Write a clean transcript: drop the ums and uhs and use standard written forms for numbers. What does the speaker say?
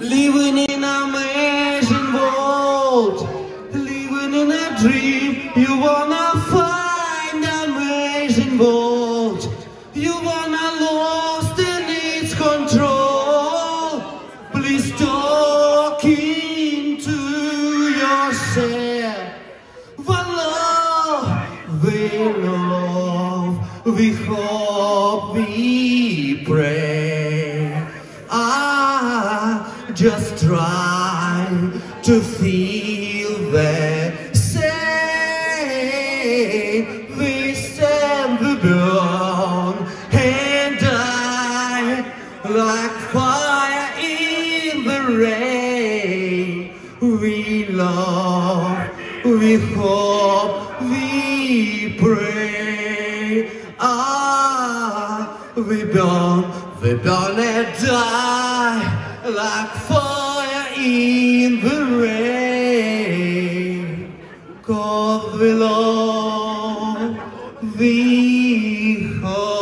living in an amazing world, living in a dream. You wanna find an amazing world, you wanna lost in its control. Please talk into yourself. One love, we love, we hope, we pray. Just try to feel the same. We stand the burn and die like fire in the rain. We love, we hope, we pray. We burn and die like fire in the rain. God will all be home.